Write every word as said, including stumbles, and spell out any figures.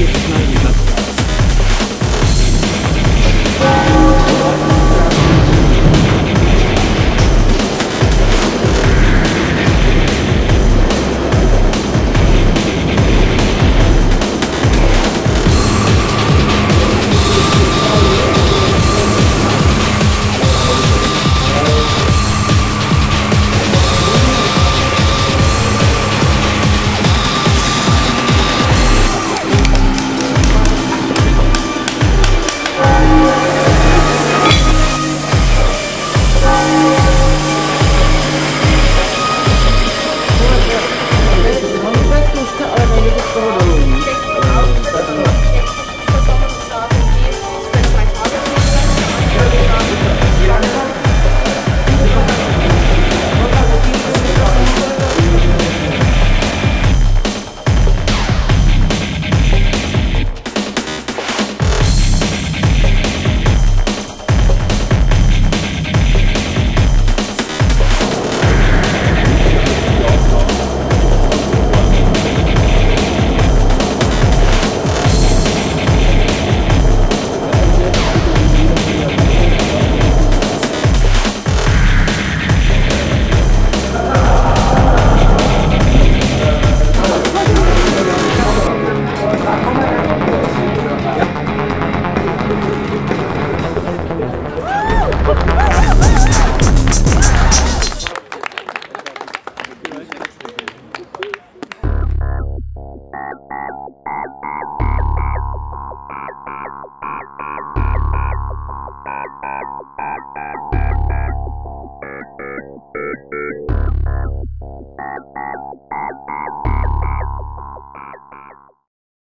Niech znajdzie nas.